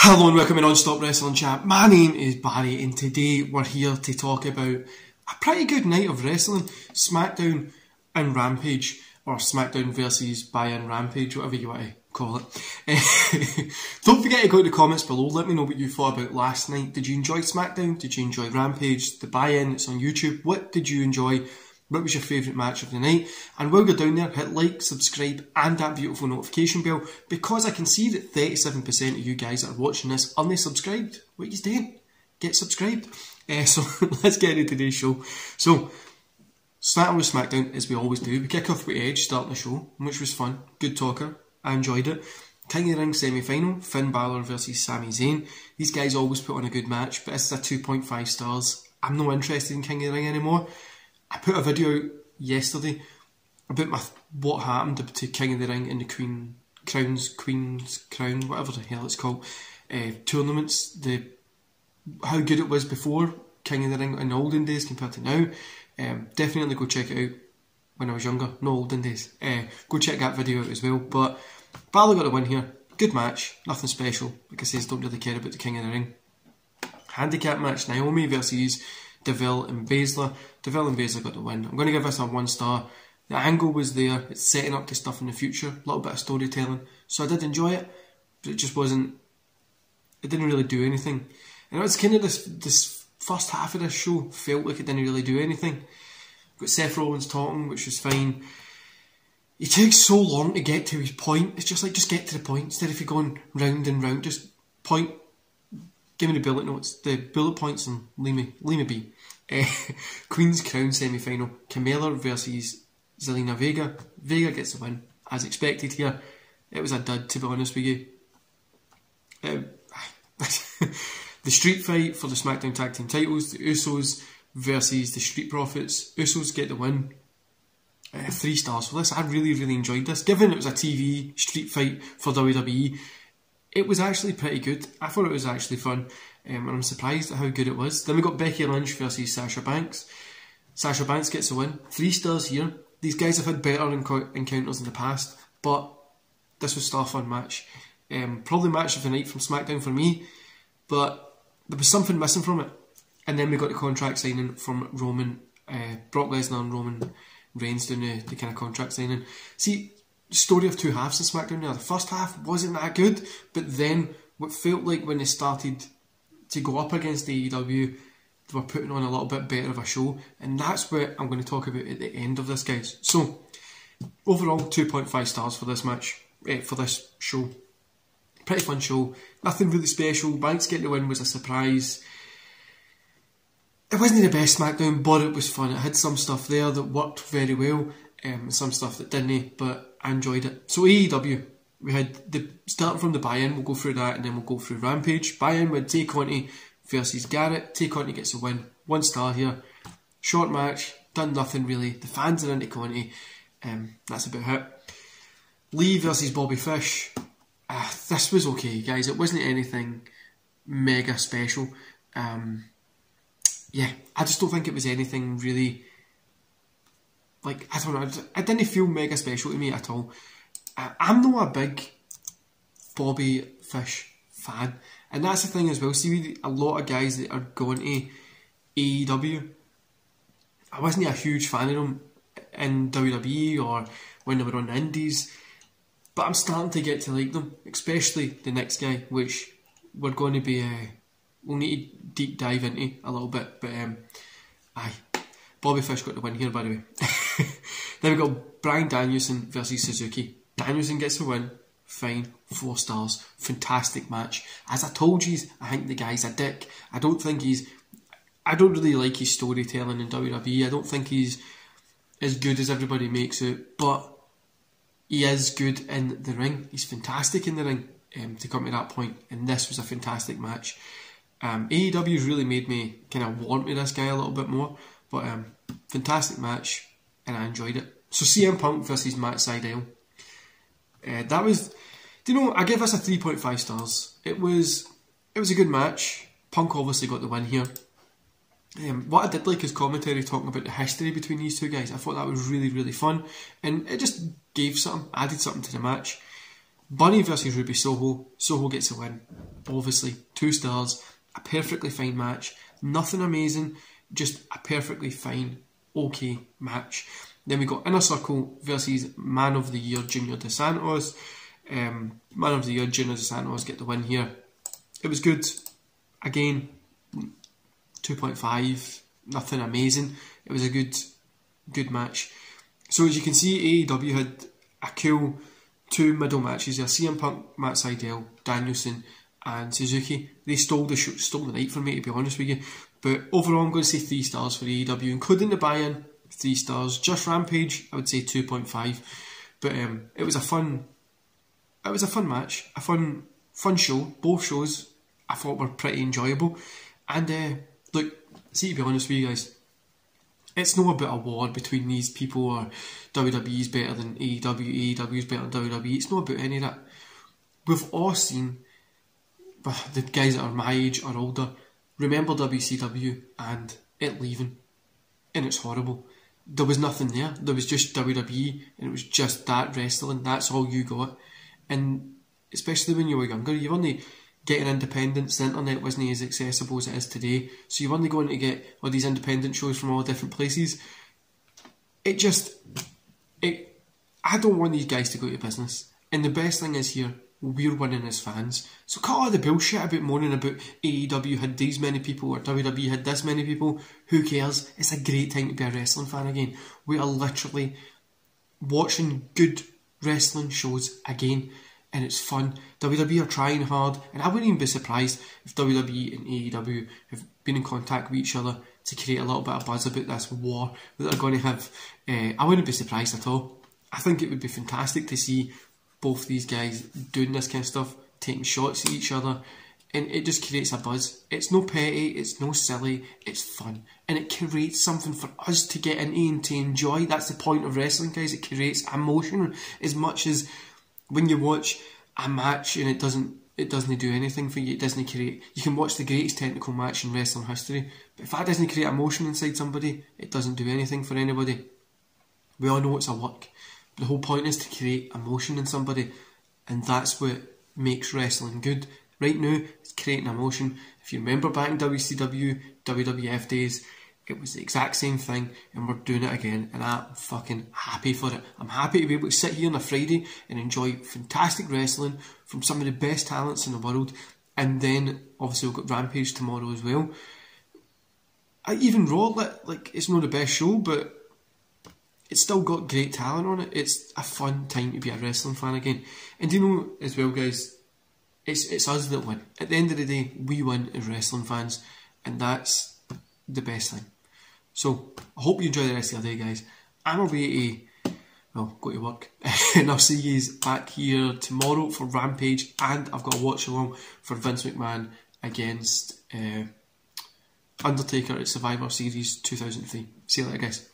Hello and welcome to Non-Stop Wrestling Chat. My name is Barry and today we're here to talk about a pretty good night of wrestling. SmackDown and Rampage, or SmackDown versus Buy-in Rampage, whatever you want to call it. Don't forget to go to the comments below, let me know what you thought about last night. Did you enjoy SmackDown? Did you enjoy Rampage? The Buy-in, it's on YouTube. What did you enjoy? What was your favourite match of the night? And while you're down there, hit like, subscribe and that beautiful notification bell, because I can see that 37% of you guys that are watching this aren't they subscribed. What are you doing? Get subscribed. So let's get into today's show. So, starting with SmackDown, as we always do, we kick off with Edge starting the show, which was fun. Good talker. I enjoyed it. King of the Ring semi-final, Finn Balor versus Sami Zayn. These guys always put on a good match, but this is a 2.5 stars. I'm not interested in King of the Ring anymore. I put a video out yesterday about what happened to King of the Ring and the Queen's Crown, whatever the hell it's called, tournaments. How good it was before, King of the Ring in the olden days compared to now. Definitely go check it out. When I was younger, no olden days. Go check that video out as well. But Balor got a win here. Good match, nothing special. Like I says, don't really care about the King of the Ring. Handicap match, Naomi versus Deville and Baszler. Deville and Baszler got the win. I'm going to give this a 1 star. The angle was there. It's setting up to stuff in the future. A little bit of storytelling. So I did enjoy it. But it just wasn't... It didn't really do anything. And it's kind of this first half of this show felt like it didn't really do anything. Got Seth Rollins talking, which was fine. He takes so long to get to his point. It's just like, just get to the point. Instead of you going round and round, just point... Give me the bullet notes, the bullet points, and leave me be. Queen's Crown semi-final, Camilla versus Zelina Vega. Vega gets the win, as expected here. It was a dud, to be honest with you. The street fight for the SmackDown Tag Team titles, the Usos versus the Street Profits. Usos get the win. 3 stars for this. I really, really enjoyed this. Given it was a TV street fight for WWE, it was actually pretty good. I thought it was actually fun, and I'm surprised at how good it was. Then we got Becky Lynch versus Sasha Banks. Sasha Banks gets a win. 3 stars here. These guys have had better encounters in the past, but this was still a fun match. Probably match of the night from SmackDown for me, but there was something missing from it. And then we got the contract signing from Brock Lesnar and Roman Reigns doing the kind of contract signing. See, story of two halves in SmackDown now. The first half wasn't that good, but then what felt like when they started to go up against AEW, they were putting on a little bit better of a show, and that's what I'm going to talk about at the end of this, guys. So, overall, 2.5 stars for this match, for this show. Pretty fun show. Nothing really special. Banks getting the win was a surprise. It wasn't the best SmackDown, but it was fun. It had some stuff there that worked very well, some stuff that didn't, but I enjoyed it. So AEW, we had starting from the buy-in, we'll go through that and then we'll go through Rampage. Buy-in with Tay Conti versus Garrett. Tay Conti gets a win. 1 star here. Short match, done nothing really. The fans are into Conti. That's about it. Lee versus Bobby Fish. This was okay, guys. It wasn't anything mega special. Yeah, I just don't think it was anything really... Like, I don't know, it didn't feel mega special to me at all. I'm not a big Bobby Fish fan. And that's the thing as well. See, a lot of guys that are going to AEW, I wasn't a huge fan of them in WWE or when they were on the Indies. But I'm starting to get to like them, especially the next guy, which we're going to be, we'll need to deep dive into a little bit. But, aye. Bobby Fish got the win here, by the way. Then we got Brian Danielson versus Suzuki. Danielson gets the win. Fine. 4 stars. Fantastic match. As I told you, I think the guy's a dick. I don't think he's... I don't really like his storytelling in WWE. I don't think he's as good as everybody makes it, but he is good in the ring. He's fantastic in the ring, to come to that point. And this was a fantastic match. AEW's really made me kind of warm to this guy a little bit more. But fantastic match, and I enjoyed it. So CM Punk versus Matt Sydal. That was, do you know, I give this a 3.5 stars. It was a good match. Punk obviously got the win here. What I did like is commentary talking about the history between these two guys. I thought that was really, really fun. And it just gave something, added something to the match. Bunny versus Ruby Soho. Soho gets a win. Obviously, 2 stars. A perfectly fine match. Nothing amazing. Just a perfectly fine, okay match. Then we got Inner Circle versus Man of the Year, Junior DeSantos. Man of the Year, Junior DeSantos get the win here. It was good. Again, 2.5. Nothing amazing. It was a good match. So as you can see, AEW had a cool 2 middle matches. There, CM Punk, Matt Sydal, Danielson and Suzuki. They stole the night for me, to be honest with you. But overall, I'm going to say 3 stars for AEW, including the buy-in, 3 stars. Just Rampage, I would say 2.5. But it was a fun match, a fun show. Both shows I thought were pretty enjoyable. And look, see, to be honest with you guys, it's not about a war between these people or WWE is better than AEW, AEW is better than WWE. It's not about any of that. We've all seen, the guys that are my age or older, remember WCW and it leaving. And it's horrible. There was nothing there. There was just WWE and it was just that wrestling. That's all you got. And especially when you were younger, you weren't getting independence. The internet wasn't as accessible as it is today. So you weren't going to get all these independent shows from all different places. I don't want these guys to go to business. And the best thing is here, we're winning as fans. So cut all the bullshit about moaning about AEW had these many people or WWE had this many people. Who cares? It's a great time to be a wrestling fan again. We are literally watching good wrestling shows again and it's fun. WWE are trying hard and I wouldn't even be surprised if WWE and AEW have been in contact with each other to create a little bit of buzz about this war that they're going to have. I wouldn't be surprised at all. I think it would be fantastic to see both these guys doing this kind of stuff, taking shots at each other, and it just creates a buzz. It's no petty, it's no silly, it's fun. And it creates something for us to get into and to enjoy. That's the point of wrestling, guys. It creates emotion as much as when you watch a match and it doesn't do anything for you, it doesn't create. You can watch the greatest technical match in wrestling history, but if that doesn't create emotion inside somebody, it doesn't do anything for anybody. We all know it's a work. The whole point is to create emotion in somebody, and that's what makes wrestling good. Right now, it's creating emotion. If you remember back in WCW, WWF days, it was the exact same thing, and we're doing it again, and I'm fucking happy for it. I'm happy to be able to sit here on a Friday and enjoy fantastic wrestling from some of the best talents in the world, and then, obviously, we've got Rampage tomorrow as well. Even Raw, like it's not the best show, but it's still got great talent on it. It's a fun time to be a wrestling fan again. And do you know as well, guys, it's us that win. At the end of the day, we win as wrestling fans, and that's the best thing. So I hope you enjoy the rest of your day, guys. I'm away to go to work, and I'll see yous back here tomorrow for Rampage, and I've got a watch along for Vince McMahon against Undertaker at Survivor Series 2003. See you later, guys.